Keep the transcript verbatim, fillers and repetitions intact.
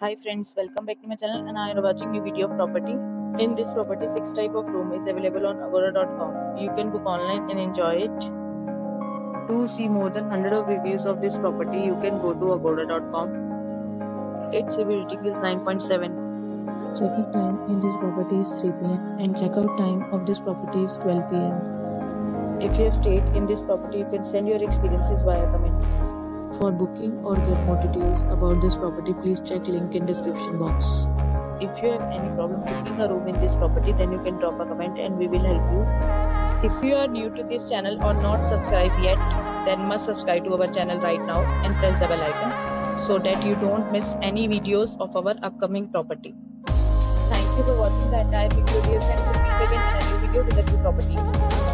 Hi friends, welcome back to my channel, and I am watching new video of property. In this property, six type of room is available on Agoda dot com. You can book online and enjoy it. To see more than one hundred of reviews of this property, you can go to Agoda dot com. Its review rating is nine point seven. Check-in time in this property is three p m and check-out time of this property is twelve p m If you have stayed in this property, you can send your experiences via comments. For booking or get more details about this property, please check link in description box. If you have any problem booking a room in this property, then you can drop a comment and we will help you. If you are new to this channel or not subscribed yet, then must subscribe to our channel right now and press the bell icon so that you don't miss any videos of our upcoming property. Thank you for watching the entire video, dear friends. We'll meet again in a new video with a new property.